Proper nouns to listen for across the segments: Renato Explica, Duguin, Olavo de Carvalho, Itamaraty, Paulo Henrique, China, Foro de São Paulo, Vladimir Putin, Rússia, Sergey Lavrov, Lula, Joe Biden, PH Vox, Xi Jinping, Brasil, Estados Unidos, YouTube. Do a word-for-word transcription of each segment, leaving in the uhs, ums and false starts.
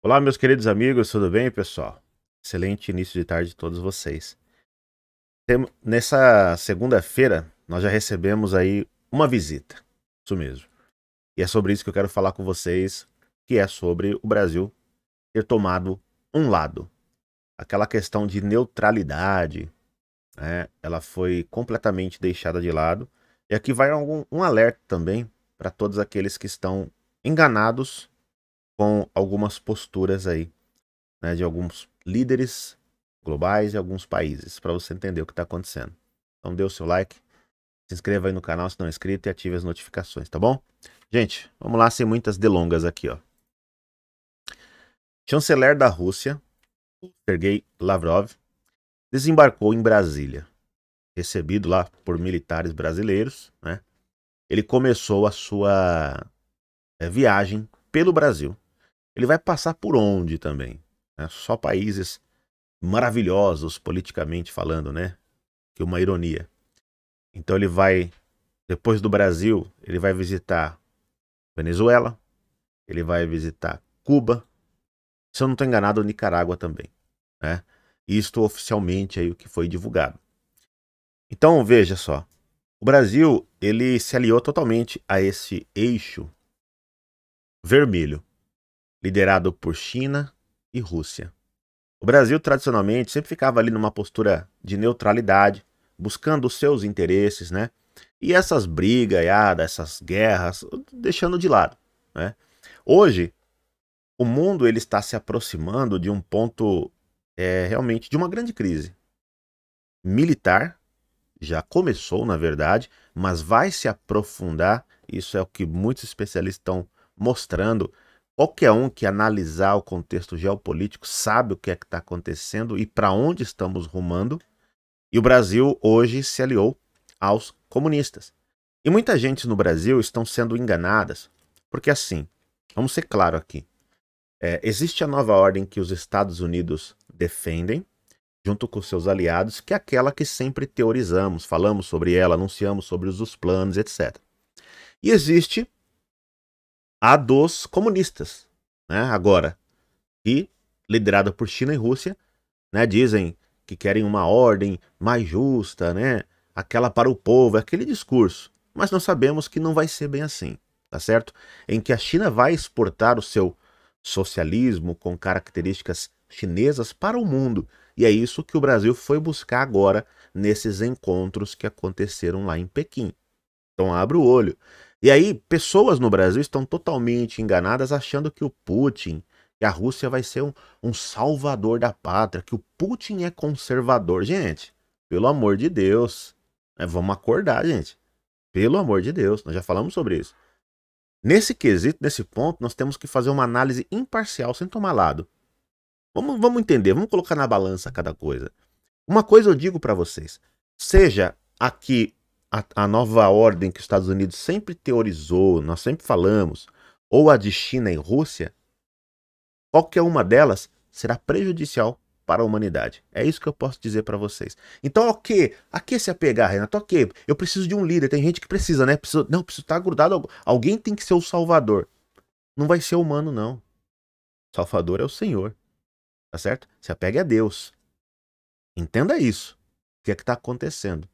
Olá, meus queridos amigos, tudo bem, pessoal? Excelente início de tarde a todos vocês. Tem, nessa segunda-feira, nós já recebemos aí uma visita, isso mesmo. E é sobre isso que eu quero falar com vocês, que é sobre o Brasil ter tomado um lado. Aquela questão de neutralidade, né, ela foi completamente deixada de lado. E aqui vai algum, um alerta também para todos aqueles que estão enganados com algumas posturas aí, né, de alguns líderes globais e alguns países, para você entender o que está acontecendo. Então dê o seu like, se inscreva aí no canal se não é inscrito e ative as notificações, tá bom? Gente, vamos lá, sem muitas delongas aqui, ó. Chanceler da Rússia, Sergey Lavrov, desembarcou em Brasília. Recebido lá por militares brasileiros, né? Ele começou a sua é, viagem pelo Brasil. Ele vai passar por onde também? Né? Só países maravilhosos, politicamente falando, né? Que uma ironia. Então ele vai, depois do Brasil, ele vai visitar Venezuela, ele vai visitar Cuba, se eu não estou enganado, Nicarágua também. Né? Isto oficialmente aí o que foi divulgado. Então veja só, o Brasil ele se aliou totalmente a esse eixo vermelho, liderado por China e Rússia. O Brasil, tradicionalmente, sempre ficava ali numa postura de neutralidade, buscando os seus interesses, né? E essas brigaiadas, essas guerras, deixando de lado, né? Hoje, o mundo ele está se aproximando de um ponto, é, realmente, de uma grande crise militar, já começou, na verdade, mas vai se aprofundar, isso é o que muitos especialistas estão mostrando. Qualquer um que analisar o contexto geopolítico sabe o que é que está acontecendo e para onde estamos rumando. E o Brasil hoje se aliou aos comunistas. E muita gente no Brasil estão sendo enganadas, porque assim, vamos ser claros aqui, é, existe a nova ordem que os Estados Unidos defendem, junto com seus aliados, que é aquela que sempre teorizamos, falamos sobre ela, anunciamos sobre os planos, etcétera. E existe a dos comunistas, né, agora, que, liderada por China e Rússia, né, dizem que querem uma ordem mais justa, né, aquela para o povo, aquele discurso, mas nós sabemos que não vai ser bem assim, tá certo? Em que a China vai exportar o seu socialismo com características chinesas para o mundo, e é isso que o Brasil foi buscar agora nesses encontros que aconteceram lá em Pequim. Então abre o olho. E aí, pessoas no Brasil estão totalmente enganadas achando que o Putin, que a Rússia vai ser um, um salvador da pátria, que o Putin é conservador. Gente, pelo amor de Deus, né? Vamos acordar, gente. Pelo amor de Deus, nós já falamos sobre isso. Nesse quesito, nesse ponto, nós temos que fazer uma análise imparcial, sem tomar lado. Vamos, vamos entender, vamos colocar na balança cada coisa. Uma coisa eu digo para vocês, seja aqui A, a nova ordem que os Estados Unidos sempre teorizou, nós sempre falamos, ou a de China e Rússia, qualquer uma delas será prejudicial para a humanidade. É isso que eu posso dizer para vocês. Então, ok, a que se apegar, Renato? Ok, eu preciso de um líder, tem gente que precisa, né? Preciso, não, preciso estar grudado, alguém tem que ser o salvador. Não vai ser humano, não. O salvador é o Senhor, tá certo? Se apegue a Deus. Entenda isso. O que é que está acontecendo,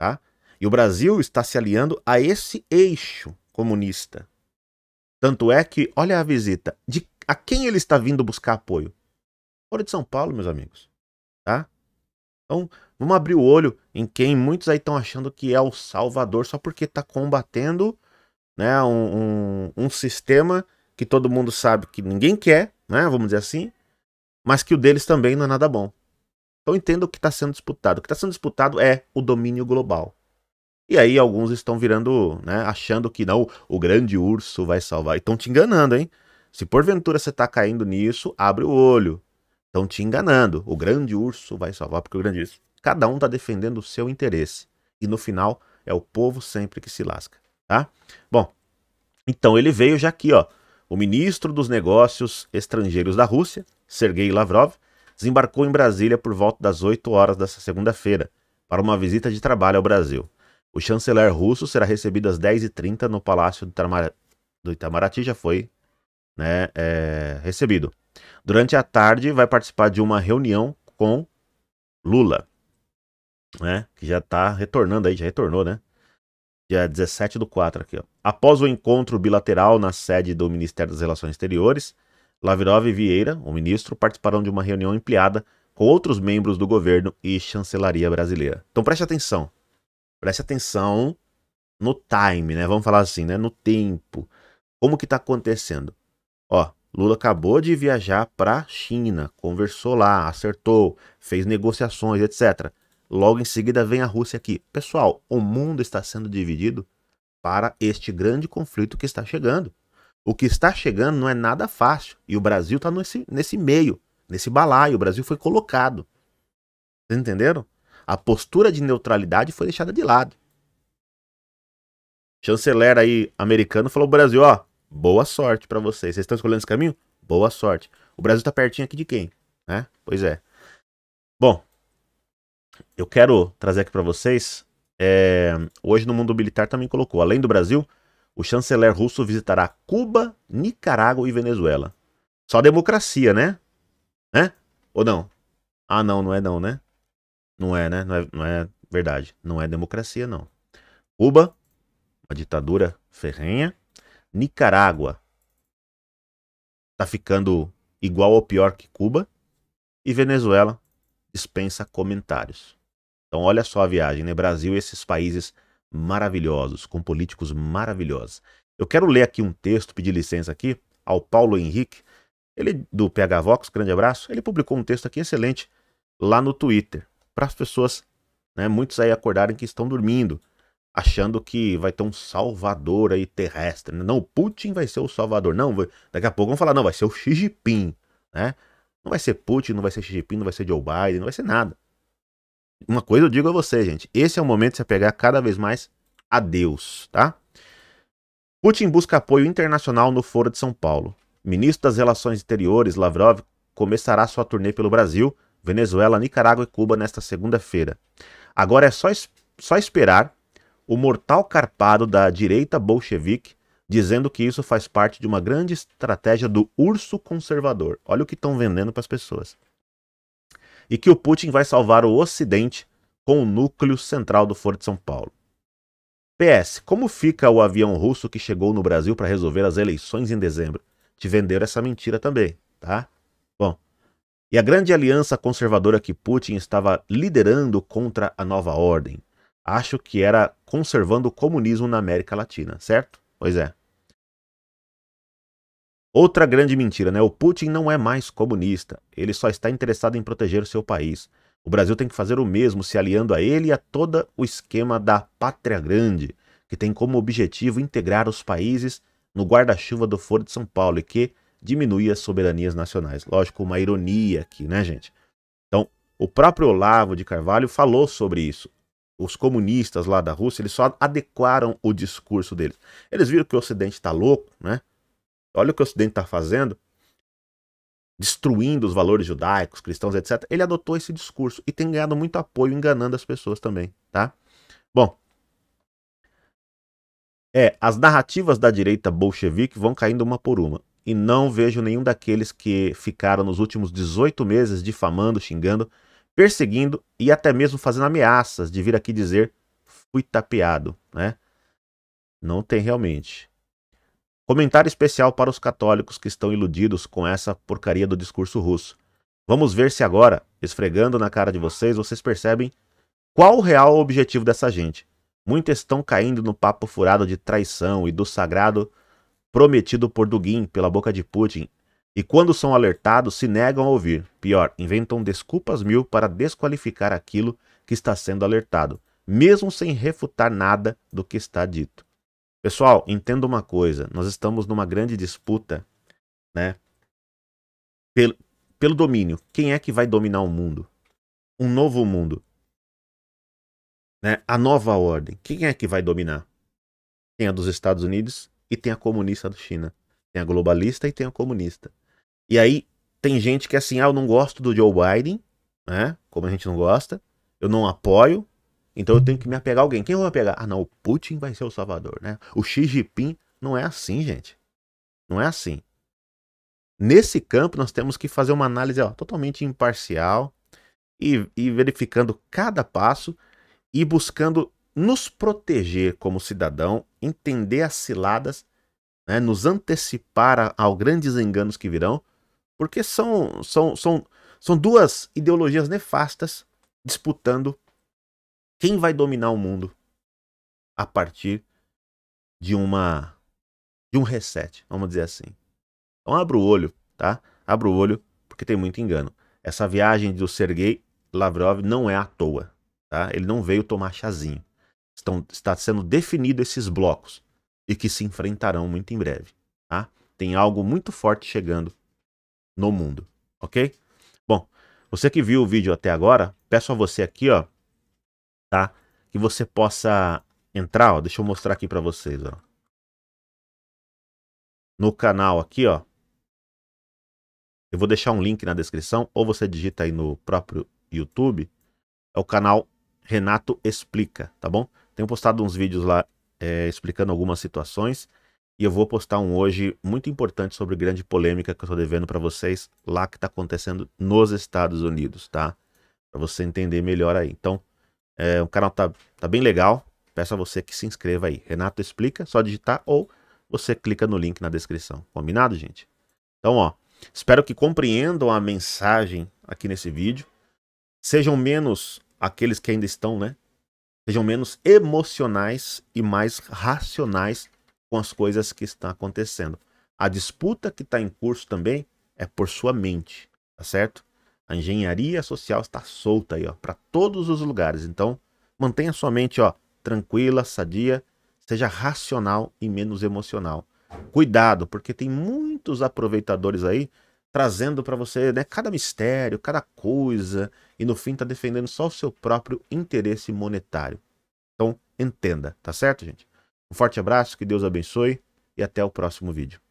tá? E o Brasil está se aliando a esse eixo comunista. Tanto é que, olha a visita, de a quem ele está vindo buscar apoio? Foro de São Paulo, meus amigos. Tá? Então, vamos abrir o olho em quem muitos aí estão achando que é o salvador só porque está combatendo, né, um, um, um sistema que todo mundo sabe que ninguém quer, né, vamos dizer assim, mas que o deles também não é nada bom. Então entenda o que está sendo disputado. O que está sendo disputado é o domínio global. E aí alguns estão virando, né, achando que não, o grande urso vai salvar. E estão te enganando, hein? Se porventura você está caindo nisso, abre o olho. Estão te enganando. O grande urso vai salvar, porque o grande urso... Cada um está defendendo o seu interesse. E no final, é o povo sempre que se lasca, tá? Bom, então ele veio já aqui, ó. O ministro dos Negócios Estrangeiros da Rússia, Sergey Lavrov, desembarcou em Brasília por volta das oito horas dessa segunda-feira, para uma visita de trabalho ao Brasil. O chanceler russo será recebido às dez e trinta no Palácio do Itamaraty, já foi né, é, recebido. Durante a tarde vai participar de uma reunião com Lula, né, que já está retornando aí, já retornou, né? Dia dezessete do quatro aqui, ó. Após o encontro bilateral na sede do Ministério das Relações Exteriores, Lavrov e Vieira, o ministro, participarão de uma reunião ampliada com outros membros do governo e chancelaria brasileira. Então preste atenção. Preste atenção no time, né? Vamos falar assim, né? No tempo. Como que tá acontecendo? Ó, Lula acabou de viajar pra China, conversou lá, acertou, fez negociações, etcétera. Logo em seguida vem a Rússia aqui. Pessoal, o mundo está sendo dividido para este grande conflito que está chegando. O que está chegando não é nada fácil. E o Brasil está nesse, nesse meio, nesse balaio. O Brasil foi colocado. Vocês entenderam? A postura de neutralidade foi deixada de lado. Chanceler aí americano falou: Brasil, ó, boa sorte para vocês. Vocês estão escolhendo esse caminho? Boa sorte. O Brasil está pertinho aqui de quem? Né? Pois é. Bom, eu quero trazer aqui para vocês. É, hoje no Mundo Militar também colocou: além do Brasil, o chanceler russo visitará Cuba, Nicarágua e Venezuela. Só democracia, né? Né? Ou não? Ah, não, não é não, né? Não é, né? Não é, não é verdade. Não é democracia, não. Cuba, uma ditadura ferrenha. Nicarágua tá ficando igual ou pior que Cuba. E Venezuela dispensa comentários. Então olha só a viagem, né? Brasil e esses países maravilhosos, com políticos maravilhosos. Eu quero ler aqui um texto, pedir licença aqui, ao Paulo Henrique, ele do P H Vox, grande abraço, ele publicou um texto aqui excelente lá no Twitter, para as pessoas, né, muitos aí acordarem que estão dormindo, achando que vai ter um salvador aí terrestre, não, o Putin vai ser o salvador, não, vai, daqui a pouco vão falar, não, vai ser o Xi Jinping, né, não vai ser Putin, não vai ser Xi Jinping, não vai ser Joe Biden, não vai ser nada. Uma coisa eu digo a você, gente. Esse é o momento de se apegar cada vez mais a Deus, tá? Putin busca apoio internacional no Foro de São Paulo. Ministro das Relações Exteriores, Lavrov, começará sua turnê pelo Brasil, Venezuela, Nicarágua e Cuba nesta segunda-feira. Agora é só, es- só esperar o mortal carpado da direita bolchevique dizendo que isso faz parte de uma grande estratégia do urso conservador. Olha o que estão vendendo para as pessoas. E que o Putin vai salvar o Ocidente com o núcleo central do Foro de São Paulo. P S. Como fica o avião russo que chegou no Brasil para resolver as eleições em dezembro? Te venderam essa mentira também, tá? Bom, e a grande aliança conservadora que Putin estava liderando contra a nova ordem? Acho que era conservando o comunismo na América Latina, certo? Pois é. Outra grande mentira, né? O Putin não é mais comunista. Ele só está interessado em proteger o seu país. O Brasil tem que fazer o mesmo, se aliando a ele e a todo o esquema da Pátria Grande, que tem como objetivo integrar os países no guarda-chuva do Foro de São Paulo e que diminui as soberanias nacionais. Lógico, uma ironia aqui, né, gente? Então, o próprio Olavo de Carvalho falou sobre isso. Os comunistas lá da Rússia, eles só adequaram o discurso deles. Eles viram que o Ocidente está louco, né? Olha o que o Ocidente está fazendo, destruindo os valores judaicos, cristãos, etcétera. Ele adotou esse discurso e tem ganhado muito apoio enganando as pessoas também, tá? Bom, é, as narrativas da direita bolchevique vão caindo uma por uma. E não vejo nenhum daqueles que ficaram nos últimos dezoito meses difamando, xingando, perseguindo e até mesmo fazendo ameaças de vir aqui dizer fui tapeado, né? Não tem realmente. Comentário especial para os católicos que estão iludidos com essa porcaria do discurso russo. Vamos ver se agora, esfregando na cara de vocês, vocês percebem qual o real objetivo dessa gente. Muitos estão caindo no papo furado de traição e do sagrado prometido por Duguin pela boca de Putin. E quando são alertados, se negam a ouvir. Pior, inventam desculpas mil para desqualificar aquilo que está sendo alertado, mesmo sem refutar nada do que está dito. Pessoal, entenda uma coisa, nós estamos numa grande disputa, né, pelo, pelo domínio. Quem é que vai dominar o mundo? Um novo mundo, né? A nova ordem. Quem é que vai dominar? Tem a dos Estados Unidos e tem a comunista da China. Tem a globalista e tem a comunista. E aí tem gente que é assim, ah, eu não gosto do Joe Biden, né? Como a gente não gosta, eu não apoio. Então eu tenho que me apegar a alguém. Quem eu vou apegar? Ah, não, o Putin vai ser o salvador, né? O Xi Jinping não é assim, gente. Não é assim. Nesse campo, nós temos que fazer uma análise ó, totalmente imparcial e, e verificando cada passo e buscando nos proteger como cidadão, entender as ciladas, né, nos antecipar a, ao grandes enganos que virão, porque são, são, são, são duas ideologias nefastas disputando quem vai dominar o mundo a partir de, uma, de um reset, vamos dizer assim. Então abra o olho, tá? Abra o olho, porque tem muito engano. Essa viagem do Sergey Lavrov não é à toa, tá? Ele não veio tomar chazinho. Estão, está sendo definido esses blocos e que se enfrentarão muito em breve, tá? Tem algo muito forte chegando no mundo, ok? Bom, você que viu o vídeo até agora, peço a você aqui, ó, tá? Que você possa entrar, ó, deixa eu mostrar aqui pra vocês, ó. No canal aqui, ó. Eu vou deixar um link na descrição, ou você digita aí no próprio YouTube, é o canal Renato Explica, tá bom? Tenho postado uns vídeos lá é, explicando algumas situações, e eu vou postar um hoje muito importante sobre grande polêmica que eu tô devendo pra vocês, lá que tá acontecendo nos Estados Unidos, tá? Pra você entender melhor aí. Então, é, o canal tá, tá bem legal, peço a você que se inscreva aí. Renato Explica, só digitar, ou você clica no link na descrição, combinado, gente? Então, ó. Espero que compreendam a mensagem aqui nesse vídeo. Sejam menos aqueles que ainda estão, né? Sejam menos emocionais e mais racionais com as coisas que estão acontecendo. A disputa que está em curso também é por sua mente, tá certo? A engenharia social está solta aí, ó, para todos os lugares. Então, mantenha sua mente, ó, tranquila, sadia, seja racional e menos emocional. Cuidado, porque tem muitos aproveitadores aí trazendo para você, né, cada mistério, cada coisa, e no fim tá defendendo só o seu próprio interesse monetário. Então, entenda, tá certo, gente? Um forte abraço, que Deus abençoe e até o próximo vídeo.